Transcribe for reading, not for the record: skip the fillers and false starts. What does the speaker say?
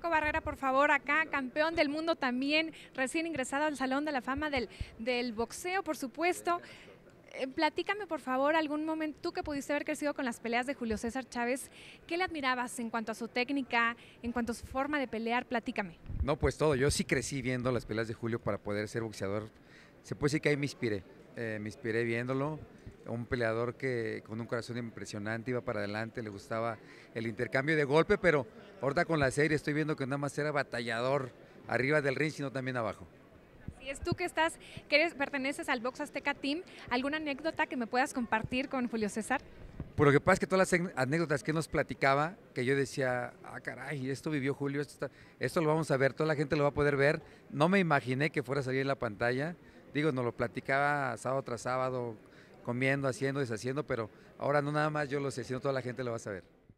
Marco Barrera, por favor, acá, campeón del mundo también, recién ingresado al Salón de la Fama del boxeo, por supuesto. Platícame, por favor, algún momento, tú que pudiste haber crecido con las peleas de Julio César Chávez, ¿qué le admirabas en cuanto a su técnica, en cuanto a su forma de pelear? Platícame. No, pues todo. Yo sí crecí viendo las peleas de Julio para poder ser boxeador. Se puede decir que ahí me inspiré viéndolo. Un peleador que con un corazón impresionante iba para adelante, le gustaba el intercambio de golpe, pero ahorita con la serie estoy viendo que nada más era batallador arriba del ring, sino también abajo. Y es tú que estás, que perteneces al Box Azteca Team, ¿alguna anécdota que me puedas compartir con Julio César? Pues lo que pasa es que todas las anécdotas que nos platicaba, que yo decía, ah caray, esto vivió Julio, esto lo vamos a ver, toda la gente lo va a poder ver, no me imaginé que fuera a salir en la pantalla, digo, nos lo platicaba sábado tras sábado, comiendo, haciendo, deshaciendo, pero ahora no nada más yo lo sé, sino toda la gente lo va a saber.